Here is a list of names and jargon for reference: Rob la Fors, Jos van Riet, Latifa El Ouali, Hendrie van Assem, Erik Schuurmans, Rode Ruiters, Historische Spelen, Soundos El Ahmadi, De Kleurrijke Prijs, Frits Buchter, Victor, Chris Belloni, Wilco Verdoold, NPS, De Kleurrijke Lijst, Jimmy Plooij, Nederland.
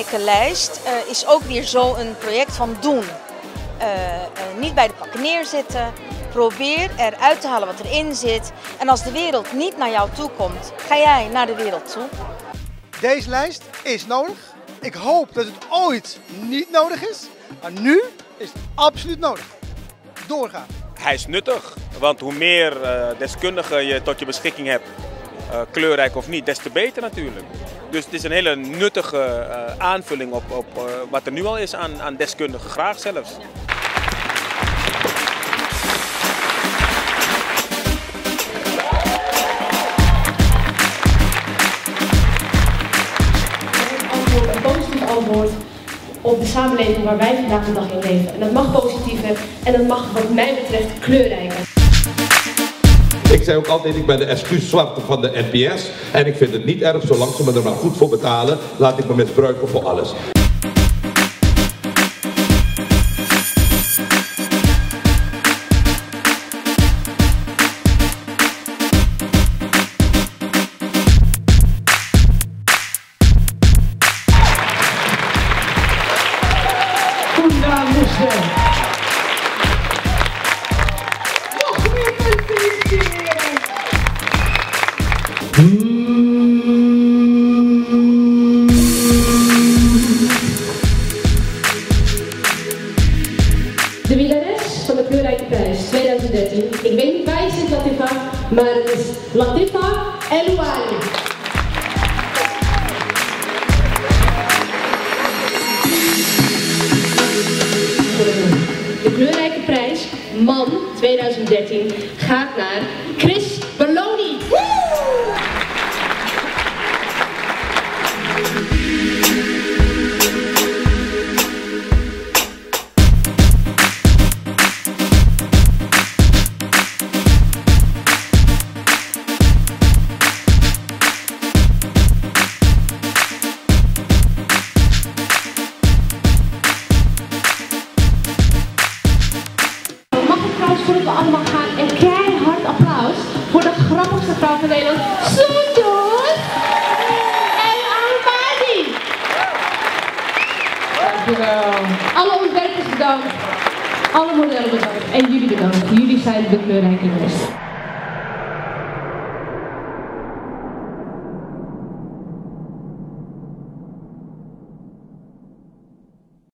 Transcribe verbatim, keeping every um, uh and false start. Kleurrijke Lijst uh, is ook weer zo'n project van doen. Uh, uh, niet bij de pakken neerzitten. Probeer eruit te halen wat erin zit. En als de wereld niet naar jou toe komt, ga jij naar de wereld toe. Deze lijst is nodig. Ik hoop dat het ooit niet nodig is. Maar nu is het absoluut nodig. Doorgaan. Hij is nuttig. Want hoe meer deskundigen je tot je beschikking hebt, kleurrijk of niet, des te beter natuurlijk. Dus het is een hele nuttige aanvulling op, op wat er nu al is aan, aan deskundigen. Graag zelfs. Antwoord op de samenleving waar wij vandaag de dag in leven. En dat mag positiever en dat mag wat mij betreft kleurrijker. Ik zei ook altijd, ik ben de S Q-zwarte van de N P S en ik vind het niet erg, zolang ze me er maar goed voor betalen, laat ik me misbruiken voor alles. De winnares van de Kleurrijke Prijs tweeduizend dertien. Ik weet niet waar je zit, Latifa, maar het is Latifa El Ouali. De Kleurrijke Prijs man tweeduizend dertien gaat naar Chris Belloni. Zullen we allemaal gaan en keihard applaus voor de grappigste vrouw van Nederland, Soundos El Ahmadi. Dankjewel. Alle ontwerpers bedankt, alle modellen bedankt en jullie bedankt. Jullie zijn de Kleurrijke Lijst.